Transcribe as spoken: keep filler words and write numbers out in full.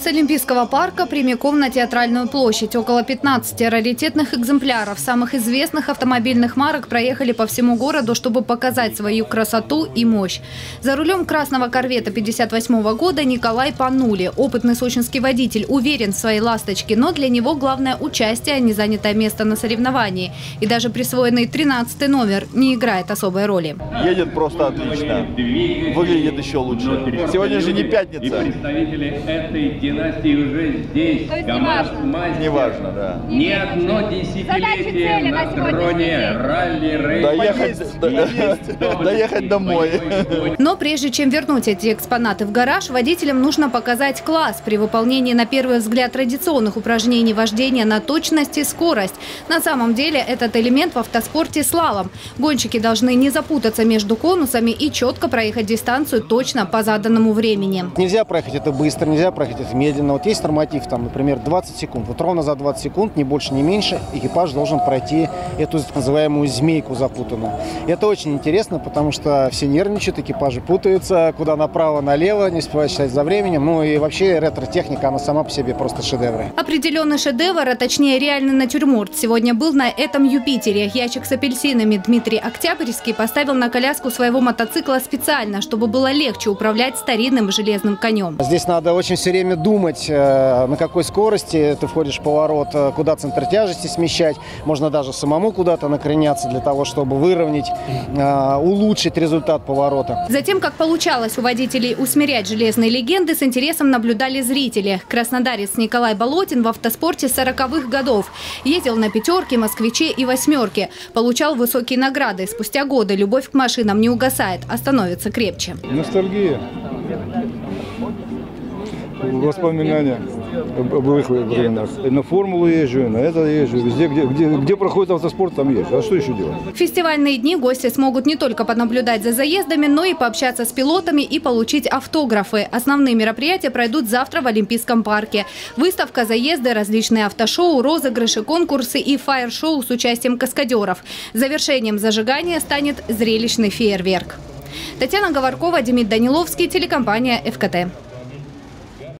С Олимпийского парка прямиком на Театральную площадь. Около пятнадцати раритетных экземпляров самых известных автомобильных марок проехали по всему городу, чтобы показать свою красоту и мощь. За рулем красного корвета пятьдесят восьмого года Николай Панули. Опытный сочинский водитель, уверен в своей ласточке, но для него главное участие, а не занятое место на соревновании. И даже присвоенный тринадцатый номер не играет особой роли. Едет просто отлично. Выглядит еще лучше. Сегодня же не пятница. Династии уже здесь. Не важно, да. Ни одно десятилетие на троне ралли-рейса. Доехать домой. Но прежде чем вернуть эти экспонаты в гараж, водителям нужно показать класс при выполнении на первый взгляд традиционных упражнений вождения на точность и скорость. На самом деле этот элемент в автоспорте слалом. Гонщики должны не запутаться между конусами и четко проехать дистанцию точно по заданному времени. Нельзя проехать это быстро, нельзя проехать это медленно. Вот есть норматив, там, например, двадцать секунд. Вот ровно за двадцать секунд, ни больше, ни меньше, экипаж должен пройти эту так называемую змейку запутанную. Это очень интересно, потому что все нервничают, экипажи путаются, куда направо, налево, не успевают считать за временем. Ну и вообще ретро-техника, она сама по себе просто шедевры. Определенный шедевр, а точнее реальный натюрморт, сегодня был на этом Юпитере. Ящик с апельсинами Дмитрий Октябрьский поставил на коляску своего мотоцикла специально, чтобы было легче управлять старинным железным конем. Здесь надо очень все время думать, на какой скорости ты входишь в поворот, куда центр тяжести смещать. Можно даже самому куда-то накреняться для того, чтобы выровнять, улучшить результат поворота. Затем, как получалось у водителей усмирять железные легенды, с интересом наблюдали зрители. Краснодарец Николай Болотин в автоспорте сороковых годов. Ездил на пятерке, москвиче и восьмерке. Получал высокие награды. Спустя годы любовь к машинам не угасает, а становится крепче. Ностальгия. Воспоминания об их временах. На формулу езжу, на это езжу. Везде, где, где, где проходит автоспорт, там езжу. А что еще делать? В фестивальные дни гости смогут не только понаблюдать за заездами, но и пообщаться с пилотами и получить автографы. Основные мероприятия пройдут завтра в Олимпийском парке. Выставка, заезды, различные автошоу, розыгрыши, конкурсы и фаер-шоу с участием каскадеров. Завершением зажигания станет зрелищный фейерверк. Татьяна Говоркова, Демид Даниловский, телекомпания «ФКТ».